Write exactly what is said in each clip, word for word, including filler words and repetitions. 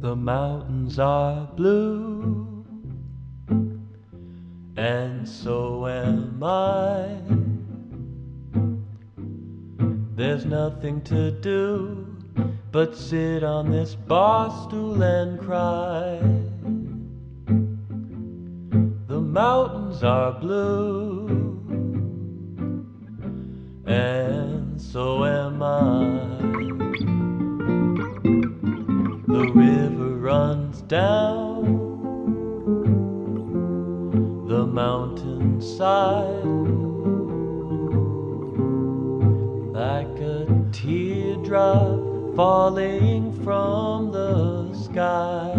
The mountains are blue, and so am I. There's nothing to do but sit on this bar stool and cry. The mountains are blue, and so am I. The river runs down the mountainside like a teardrop falling from the sky.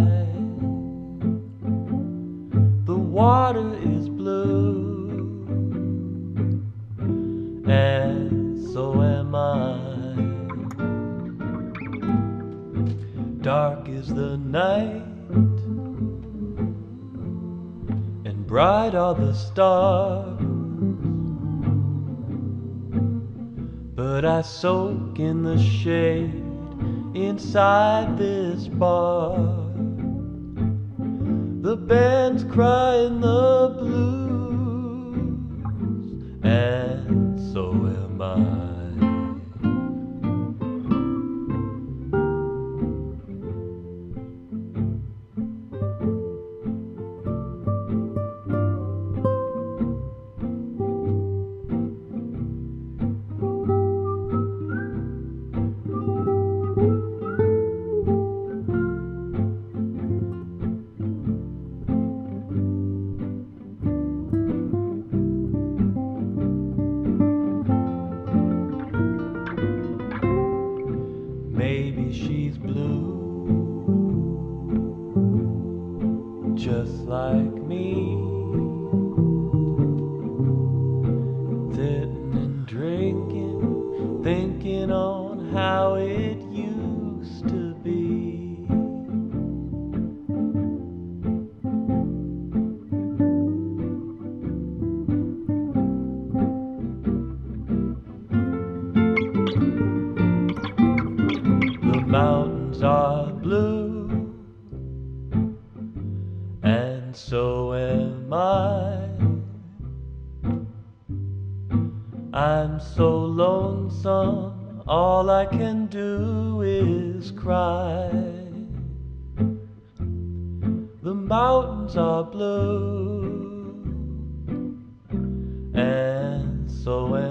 The water is blue, and so am I. Dark is the night, and bright are the stars, but I soak in the shade inside this bar. The band's crying the blues, and so am I. Maybe she's blue, just like me, sitting and drinking, thinking on how it used to be. Mountains are blue, and so am I. I'm so lonesome, all I can do is cry. The mountains are blue, and so am I.